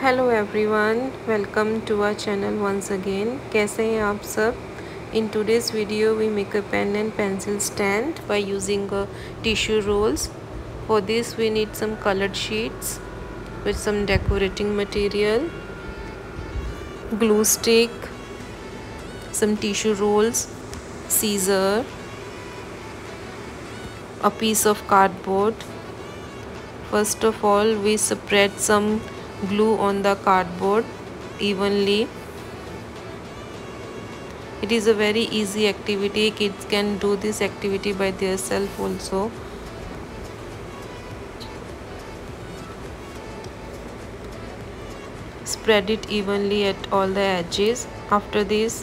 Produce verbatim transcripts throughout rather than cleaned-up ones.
Hello everyone, welcome to our channel once again. कैसे हैं आप सब? In today's video we make a pen and pencil stand by using tissue rolls. For this we need some coloured sheets with some decorating material, glue stick, some tissue rolls, scissor, a piece of cardboard. First of all, we spread some glue on the cardboard evenly. It is a very easy activity. Kids can do this activity by themselves also. Spread it evenly at all the edges. After this,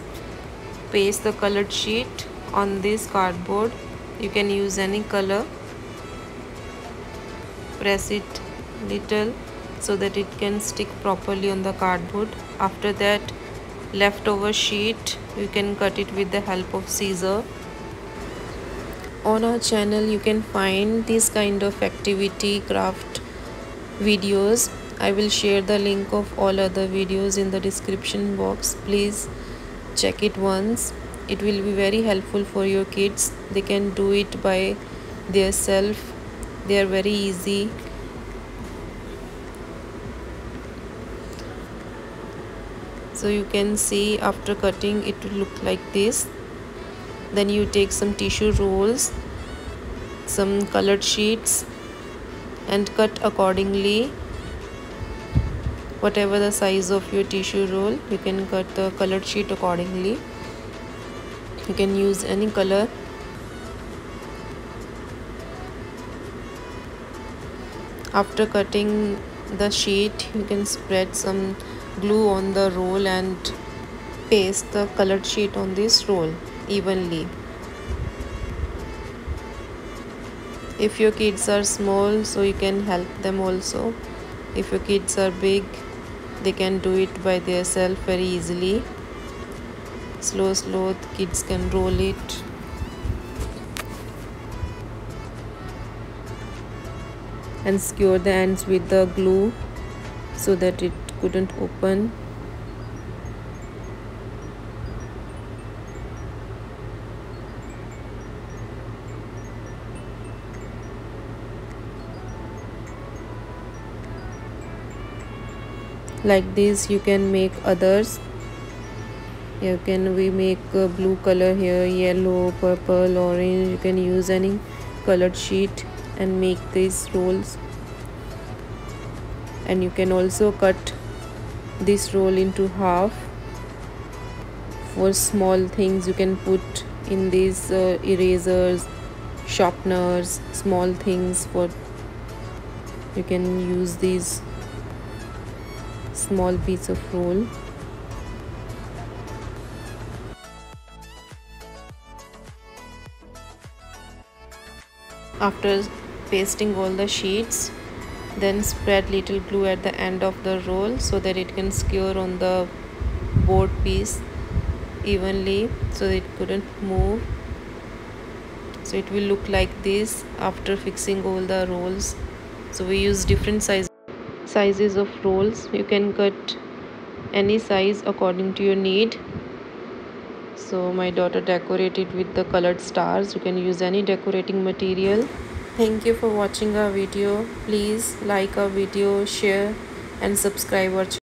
paste the colored sheet on this cardboard. You can use any color. Press it little so that it can stick properly on the cardboard. After that, leftover sheet you can cut it with the help of scissor. On our channel you can find this kind of activity craft videos. I will share the link of all other videos in the description box. Please check it once. It will be very helpful for your kids. They can do it by themselves. They are very easy. So you can see after cutting it will look like this. Then you take some tissue rolls, some colored sheets, and cut accordingly. Whatever the size of your tissue roll, you can cut the colored sheet accordingly. You can use any color. After cutting the sheet, you can spread some glue on the roll and paste the colored sheet on this roll evenly. If your kids are small, so you can help them also. If your kids are big, they can do it by themselves very easily. Slow, slow, the kids can roll it. And secure the ends with the glue so that it couldn't open. Like this, you can make others. You can we make a blue color here, yellow, purple, orange. You can use any colored sheet and make these rolls. And you can also cut this roll into half. For small things you can put in these uh, erasers, sharpeners, small things. For you can use these small piece of roll. After pasting all the sheets, then spread little glue at the end of the roll so that it can secure on the board piece evenly, so it couldn't move. So it will look like this after fixing all the rolls. So we use different size sizes of rolls. You can cut any size according to your need. So my daughter decorated with the colored stars. You can use any decorating material. Thank you for watching our video. Please like our video, share and subscribe our channel.